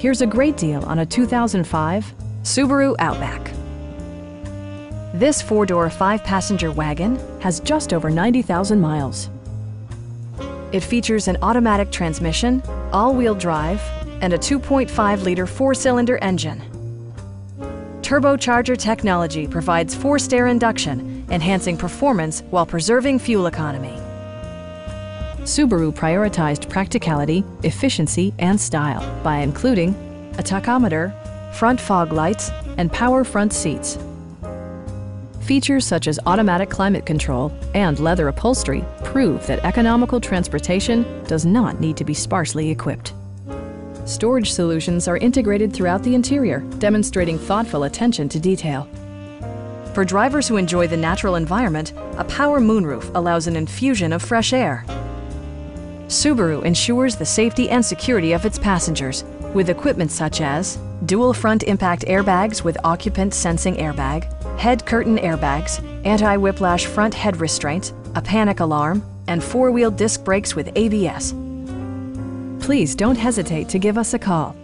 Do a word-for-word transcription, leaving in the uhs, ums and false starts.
Here's a great deal on a two thousand five Subaru Outback. This four-door, five-passenger wagon has just over ninety thousand miles. It features an automatic transmission, all-wheel drive, and a two point five liter four-cylinder engine. Turbocharger technology provides forced air induction, enhancing performance while preserving fuel economy. Subaru prioritized practicality, efficiency, and style by including a tachometer, front fog lights, and power front seats. Features such as automatic climate control and leather upholstery prove that economical transportation does not need to be sparsely equipped. Storage solutions are integrated throughout the interior, demonstrating thoughtful attention to detail. For drivers who enjoy the natural environment, a power moonroof allows an infusion of fresh air. Subaru ensures the safety and security of its passengers with equipment such as dual front impact airbags with occupant sensing airbag, head curtain airbags, anti-whiplash front head restraints, a panic alarm, and four-wheel disc brakes with A B S. Please don't hesitate to give us a call.